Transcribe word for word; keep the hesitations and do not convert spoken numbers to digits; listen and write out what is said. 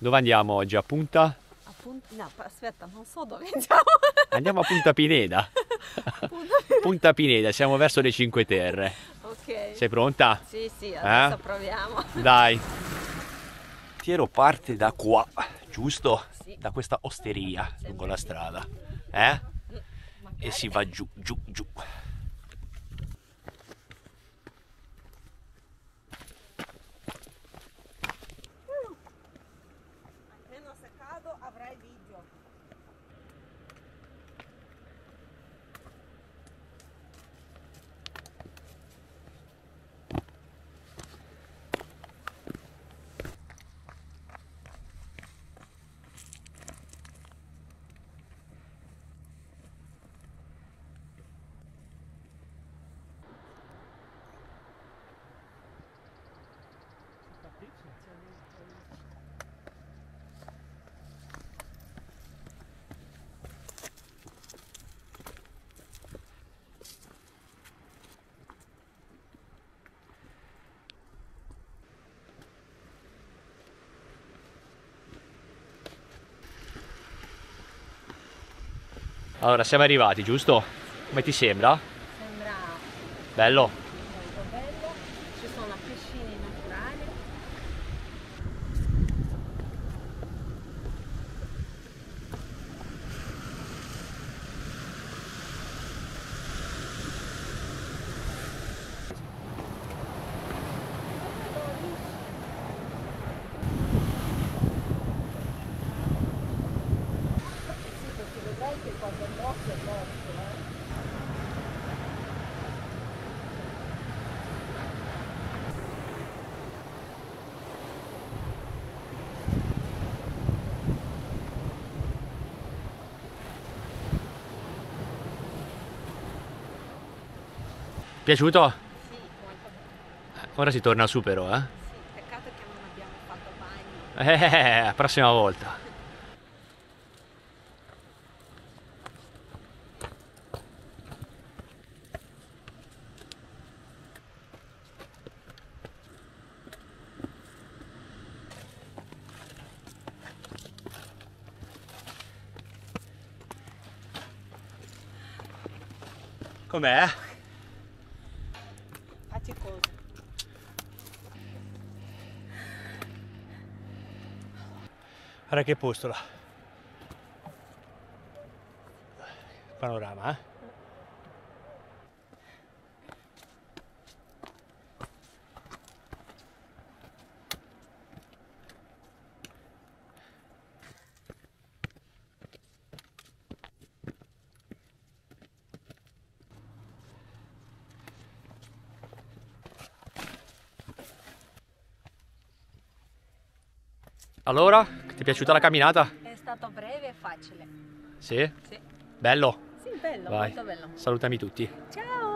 Dove andiamo oggi? A Punta? A Punta... No, aspetta, non so dove andiamo. Andiamo a Punta Pineda. Punta... Punta Pineda, siamo verso le Cinque Terre. Ok. Sei pronta? Sì, sì, adesso eh? proviamo. Dai. Il sentiero parte da qua, giusto? Sì. Da questa osteria lungo la strada. Eh? Magari. E si va giù, giù, giù. Allora, siamo arrivati, giusto? Come ti sembra? Sembra bello. Molto bello, ci sono piscine naturali. Piaciuto? Sì, molto bene. Ora si torna su però, eh? Sì, peccato che non abbiamo fatto bagno. Eh, la prossima volta. Com'è? Faticoso. Guarda che postola. Panorama, eh? Allora, ti è piaciuta la camminata? È stato breve e facile. Sì? Sì. Bello? Sì, bello, vai. Molto bello. Salutami tutti. Ciao!